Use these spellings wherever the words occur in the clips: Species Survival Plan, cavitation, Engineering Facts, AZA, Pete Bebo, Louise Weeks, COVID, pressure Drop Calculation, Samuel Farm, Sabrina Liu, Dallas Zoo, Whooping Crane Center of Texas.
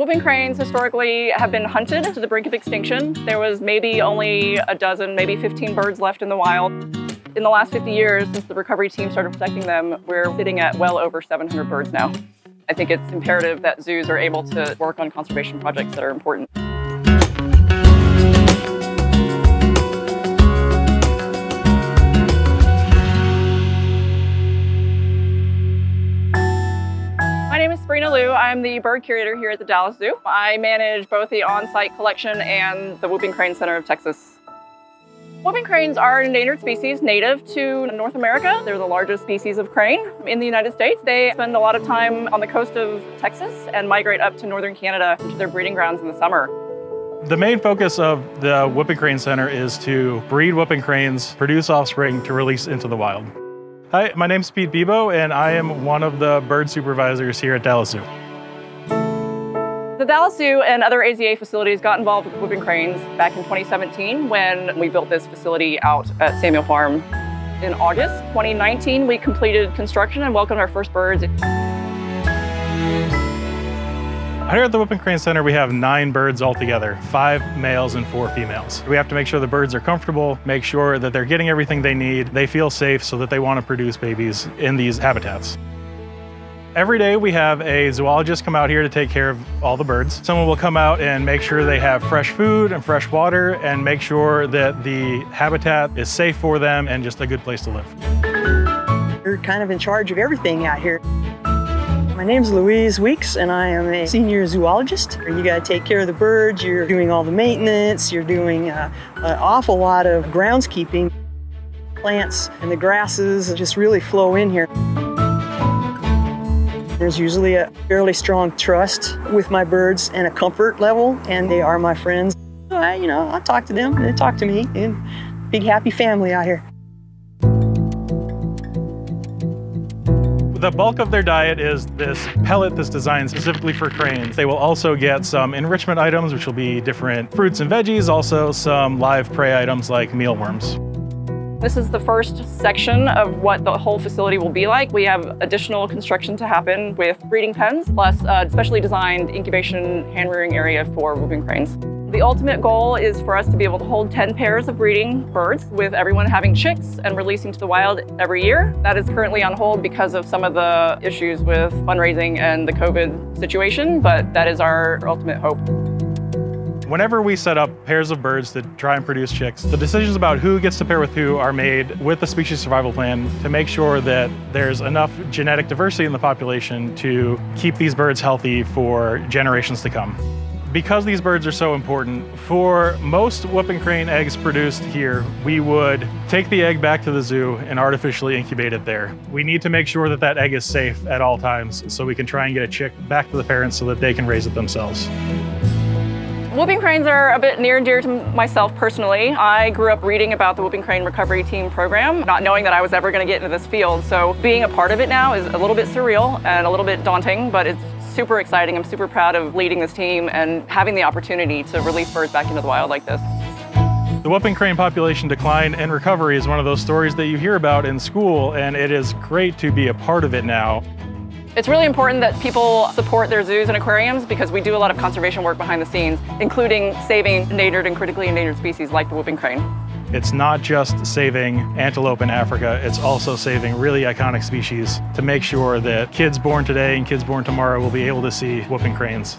Whooping cranes historically have been hunted to the brink of extinction. There was maybe only a dozen, maybe 15 birds left in the wild. In the last 50 years, since the recovery team started protecting them, we're sitting at well over 700 birds now. I think it's imperative that zoos are able to work on conservation projects that are important. My name is Sabrina Liu. I'm the bird curator here at the Dallas Zoo. I manage both the on-site collection and the Whooping Crane Center of Texas. Whooping cranes are an endangered species native to North America. They're the largest species of crane in the United States. They spend a lot of time on the coast of Texas and migrate up to northern Canada to their breeding grounds in the summer. The main focus of the Whooping Crane Center is to breed whooping cranes, produce offspring to release into the wild. Hi, my name's Pete Bebo, and I am one of the bird supervisors here at Dallas Zoo. The Dallas Zoo and other AZA facilities got involved with whooping cranes back in 2017 when we built this facility out at Samuel Farm. In August 2019, we completed construction and welcomed our first birds. Here at the Whooping Crane Center, we have 9 birds altogether, 5 males and 4 females. We have to make sure the birds are comfortable, make sure that they're getting everything they need, they feel safe so that they want to produce babies in these habitats. Every day we have a zoologist come out here to take care of all the birds. Someone will come out and make sure they have fresh food and fresh water and make sure that the habitat is safe for them and just a good place to live. You're kind of in charge of everything out here. My name's Louise Weeks, and I am a senior zoologist. You gotta take care of the birds, you're doing all the maintenance, you're doing an awful lot of groundskeeping. Plants and the grasses just really flow in here. There's usually a fairly strong trust with my birds and a comfort level, and they are my friends. So I talk to them, they talk to me, and big happy family out here. The bulk of their diet is this pellet that's designed specifically for cranes. They will also get some enrichment items, which will be different fruits and veggies, also some live prey items like mealworms. This is the first section of what the whole facility will be like. We have additional construction to happen with breeding pens, plus a specially designed incubation hand rearing area for whooping cranes. The ultimate goal is for us to be able to hold 10 pairs of breeding birds, with everyone having chicks and releasing to the wild every year. That is currently on hold because of some of the issues with fundraising and the COVID situation, but that is our ultimate hope. Whenever we set up pairs of birds to try and produce chicks, the decisions about who gets to pair with who are made with the Species Survival Plan to make sure that there's enough genetic diversity in the population to keep these birds healthy for generations to come. Because these birds are so important, for most whooping crane eggs produced here, we would take the egg back to the zoo and artificially incubate it there. We need to make sure that that egg is safe at all times so we can try and get a chick back to the parents so that they can raise it themselves. Whooping cranes are a bit near and dear to myself personally. I grew up reading about the Whooping Crane Recovery Team program, not knowing that I was ever going to get into this field. So being a part of it now is a little bit surreal and a little bit daunting, but it's super exciting. I'm super proud of leading this team and having the opportunity to release birds back into the wild like this. The whooping crane population decline and recovery is one of those stories that you hear about in school, and it is great to be a part of it now. It's really important that people support their zoos and aquariums because we do a lot of conservation work behind the scenes, including saving endangered and critically endangered species like the whooping crane. It's not just saving antelope in Africa, it's also saving really iconic species to make sure that kids born today and kids born tomorrow will be able to see whooping cranes.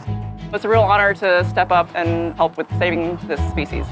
It's a real honor to step up and help with saving this species.